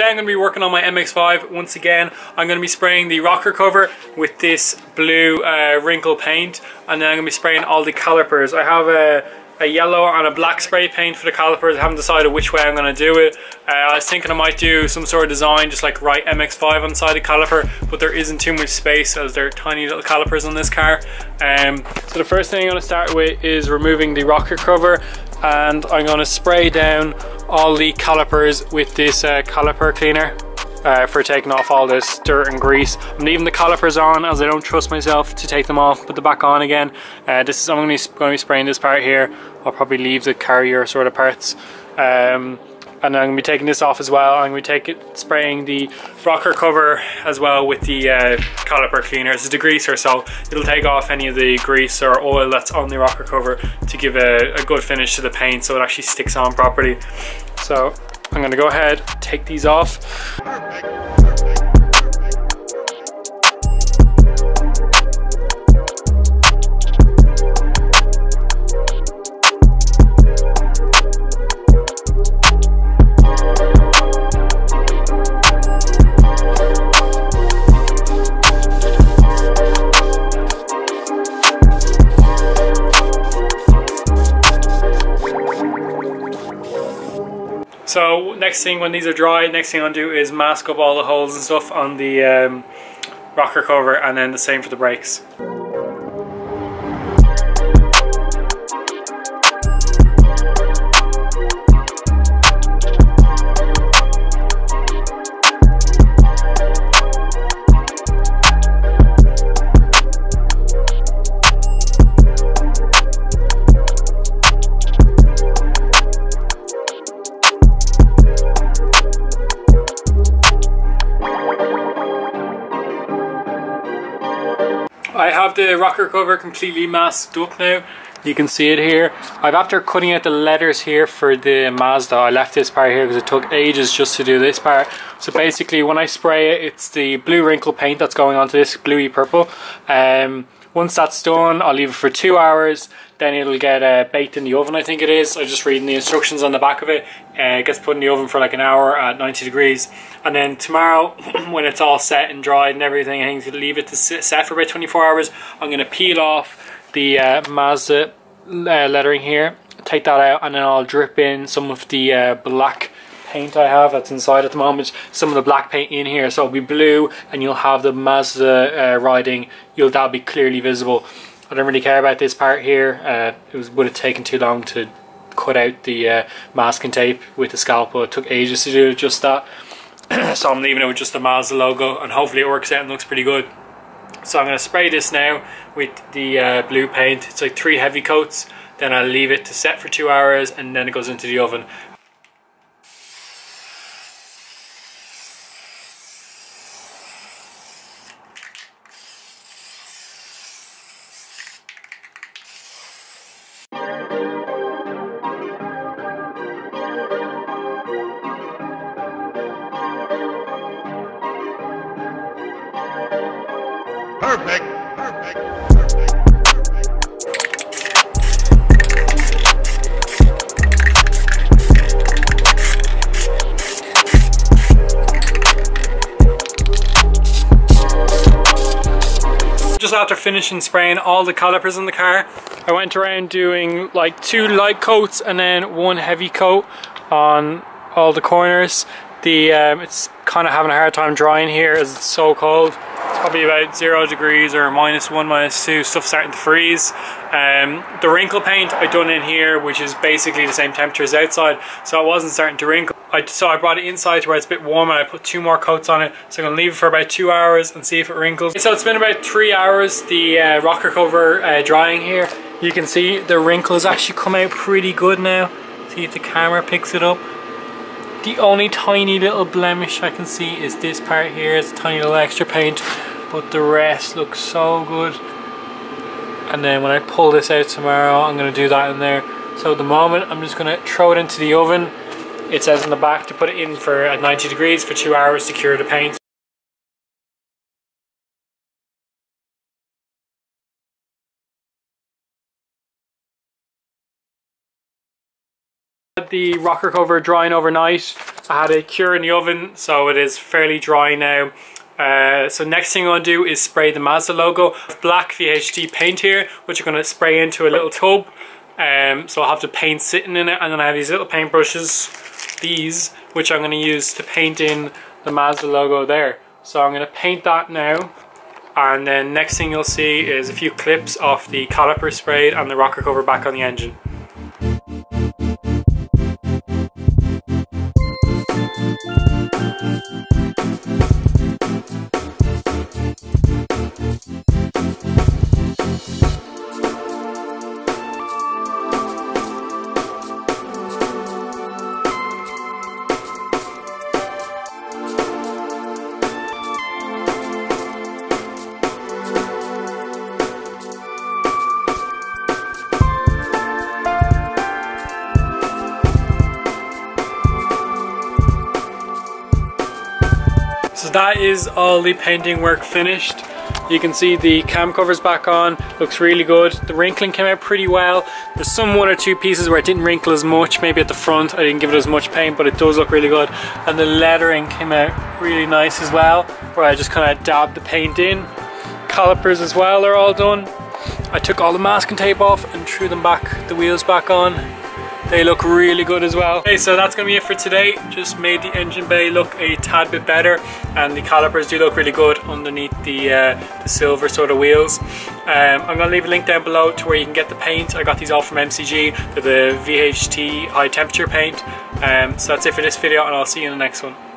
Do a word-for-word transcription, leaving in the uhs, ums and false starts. today I'm going to be working on my M X five once again. I'm going to be spraying the rocker cover with this blue uh, wrinkle paint, and then I'm going to be spraying all the calipers. I have a, a yellow and a black spray paint for the calipers. I haven't decided which way I'm going to do it. Uh, I was thinking I might do some sort of design, just like write M X five on the side of the caliper, but there isn't too much space as there are tiny little calipers on this car. Um, so the first thing I'm going to start with is removing the rocker cover, and I'm going to spray down all the calipers with this uh, caliper cleaner uh, for taking off all this dirt and grease. I'm leaving the calipers on as I don't trust myself to take them off, put them back on again. Uh, this is I'm going to be spraying this part here. I'll probably leave the carrier sort of parts. Um, and I'm going to be taking this off as well. I'm going to be take it, spraying the rocker cover as well with the uh, caliper cleaner. It's a degreaser, so it'll take off any of the grease or oil that's on the rocker cover to give a, a good finish to the paint so it actually sticks on properly. So I'm going to go ahead, take these off. So next thing, when these are dry, next thing I'll do is mask up all the holes and stuff on the um, rocker cover, and then the same for the brakes. I have the rocker cover completely masked up now. You can see it here. I've, after cutting out the letters here for the Mazda, I left this part here because it took ages just to do this part. So basically when I spray it, it's the blue wrinkle paint that's going onto this bluey purple. Um, once that's done, I'll leave it for two hours. Then it'll get uh, baked in the oven, I think it is. I'm just reading the instructions on the back of it. Uh, it gets put in the oven for like an hour at ninety degrees. And then tomorrow, when it's all set and dried and everything, I think to leave it to sit, set for about twenty-four hours. I'm going to peel off the uh, Mazda uh, lettering here, take that out, and then I'll drip in some of the uh, black paint I have that's inside at the moment, some of the black paint in here. So it'll be blue, and you'll have the Mazda uh, riding. You'll, that'll be clearly visible. I don't really care about this part here. Uh, it was, would have taken too long to cut out the uh, masking tape with the scalpel. It took ages to do just that. So I'm leaving it with just the Mazda logo, and hopefully it works out and looks pretty good. So I'm going to spray this now with the uh, blue paint. It's like three heavy coats. Then I'll leave it to set for two hours, and then it goes into the oven. Perfect, perfect, perfect, perfect. Just after finishing spraying all the calipers in the car, I went around doing like two light coats and then one heavy coat on all the corners. The um, it's kind of having a hard time drying here as it's so cold. It's probably about zero degrees or minus one, minus two, stuff starting to freeze. Um, the wrinkle paint I done in here, which is basically the same temperature as outside, so it wasn't starting to wrinkle. I, so I brought it inside to where it's a bit warm, and I put two more coats on it. So I'm going to leave it for about two hours and see if it wrinkles. So it's been about three hours, the uh, rocker cover uh, drying here. You can see the wrinkles actually come out pretty good now. See if the camera picks it up. The only tiny little blemish I can see is this part here. It's a tiny little extra paint, but the rest looks so good. And then when I pull this out tomorrow, I'm going to do that in there. So at the moment, I'm just going to throw it into the oven. It says in the back to put it in for at ninety degrees for two hours to cure the paint. Had the rocker cover drying overnight. I had it cure in the oven, so it is fairly dry now. Uh, so next thing I'm going to do is spray the Mazda logo. Black V H D paint here, which I'm going to spray into a little tub. Um, so I'll have the paint sitting in it, and then I have these little paint brushes, these, which I'm going to use to paint in the Mazda logo there. So I'm going to paint that now. And then next thing you'll see is a few clips of the caliper sprayed and the rocker cover back on the engine. That is all the painting work finished. You can see the cam covers back on, looks really good. The wrinkling came out pretty well. There's some one or two pieces where it didn't wrinkle as much, maybe at the front I didn't give it as much paint, but it does look really good. And the lettering came out really nice as well, where I just kind of dabbed the paint in. Calipers as well are all done. I took all the masking tape off and threw them back, the wheels back on. They look really good as well. Okay, so that's gonna be it for today. Just made the engine bay look a tad bit better, and the calipers do look really good underneath the, uh, the silver sort of wheels. Um, I'm gonna leave a link down below to where you can get the paint. I got these all from M C G, they're the V H T high temperature paint. Um, so that's it for this video, and I'll see you in the next one.